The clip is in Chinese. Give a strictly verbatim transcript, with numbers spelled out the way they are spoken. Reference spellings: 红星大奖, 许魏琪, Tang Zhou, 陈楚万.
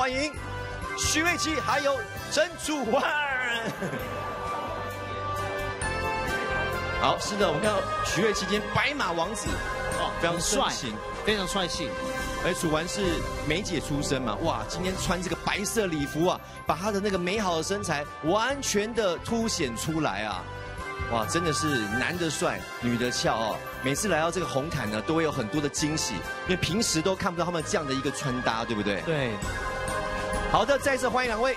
欢迎许魏琪还有陈楚万。好，是的，我们看到许魏琪今天白马王子，哦，非常帅，非常帅气。 而楚完是梅姐出身嘛，哇，今天穿这个白色礼服啊，把她的那个美好的身材完全的凸显出来啊，哇，真的是男的帅，女的俏哦。每次来到这个红毯呢，都会有很多的惊喜，因为平时都看不到他们这样的一个穿搭，对不对？对。好的，再次欢迎两位。